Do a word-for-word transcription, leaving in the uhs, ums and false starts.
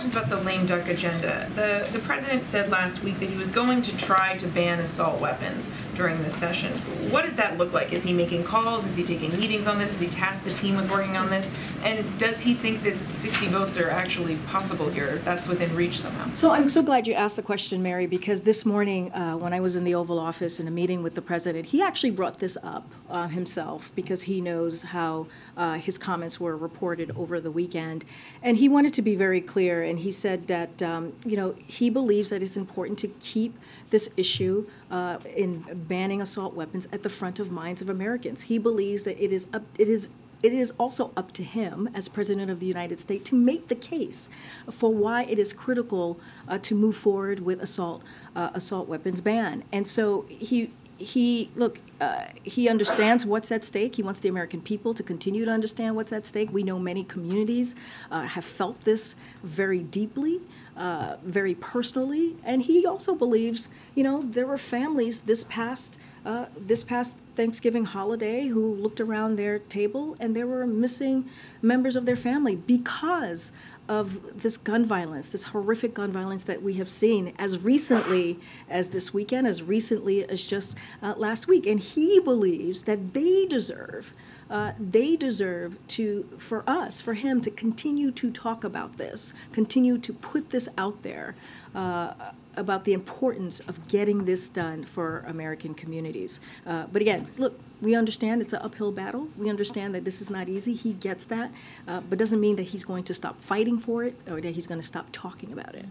questions about the lame duck agenda. The, the president said last week that he was going to try to ban assault weapons during this session. What does that look like? Is he making calls? Is he taking meetings on this? Is he tasked the team with working on this? And does he think that sixty votes are actually possible here? That's within reach somehow. So I'm so glad you asked the question, Mary, because this morning uh, when I was in the Oval Office in a meeting with the president, he actually brought this up uh, himself because he knows how uh, his comments were reported over the weekend. And he wanted to be very clear, and he said that um, you know, he believes that it's important to keep this issue uh, in banning assault weapons at the front of minds of Americans. He believes that it is up, it is it is also up to him as President of the United States to make the case for why it is critical uh, to move forward with assault uh, assault weapons ban. And so he. He, look, uh, he understands what's at stake. He wants the American people to continue to understand what's at stake. We know many communities uh, have felt this very deeply, uh, very personally. And he also believes, you know, there were families this past, uh, this past Thanksgiving holiday who looked around their table and there were missing members of their family because of this gun violence, this horrific gun violence that we have seen as recently as this weekend, as recently as just uh, last week. And he believes that they deserve, uh, they deserve to, for us, for him to continue to talk about this, continue to put this out there uh, about the importance of getting this done for American communities. Uh, but again, look, we understand it's an uphill battle. We understand that this is not easy. He gets that, uh, but doesn't mean that he's going to stop fighting for it or that he's going to stop talking about it.